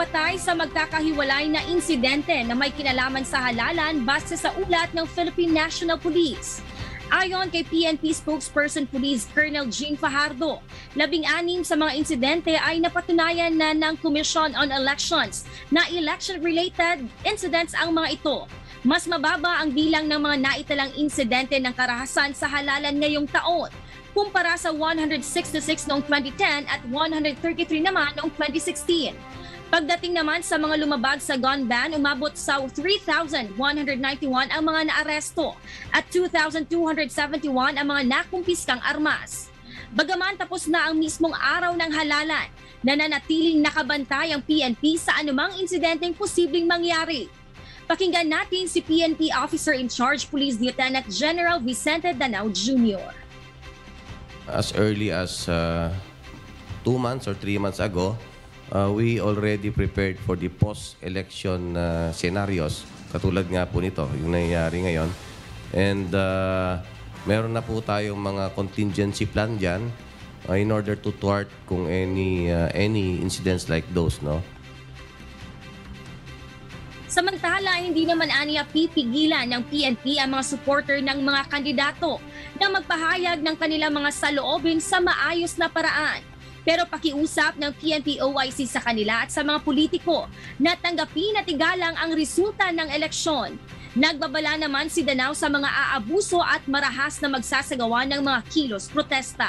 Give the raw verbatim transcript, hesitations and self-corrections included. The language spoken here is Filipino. patay sa magkakahiwalay na insidente na may kinalaman sa halalan base sa ulat ng Philippine National Police. Ayon kay P N P spokesperson Police Colonel Jean Fajardo, labing-anim sa mga insidente ay napatunayan na ng Commission on Elections na election-related incidents ang mga ito. Mas mababa ang bilang ng mga naitalang insidente ng karahasan sa halalan ngayong taon, kumpara sa one hundred sixty-six noong twenty ten at one hundred thirty-three naman noong twenty sixteen. Pagdating naman sa mga lumabag sa gun ban, umabot sa three thousand one hundred ninety-one ang mga naaresto at two thousand two hundred seventy-one ang mga nakumpiskang armas. Bagaman tapos na ang mismong araw ng halalan, nananatiling nakabantay ang P N P sa anumang insidenteng posibleng mangyari. Pakinggan natin si P N P Officer in Charge Police Lieutenant General Vicente Danao Junior As early as uh, two months or three months ago, Uh, we already prepared for the post-election uh, scenarios, katulad nga po nito, yung nangyayari ngayon. And uh, meron na po tayong mga contingency plan dyan uh, in order to thwart kung any, uh, any incidents like those, no? Samantala, hindi naman aniya pipigilan ng P N P ang mga supporter ng mga kandidato na magpahayag ng kanilang mga saloobin sa maayos na paraan. Pero pakiusap ng P N P O I C sa kanila at sa mga politiko na tanggapin at igalang ang resulta ng eleksyon. Nagbabala naman si Danao sa mga aabuso at marahas na magsasagawa ng mga kilos protesta.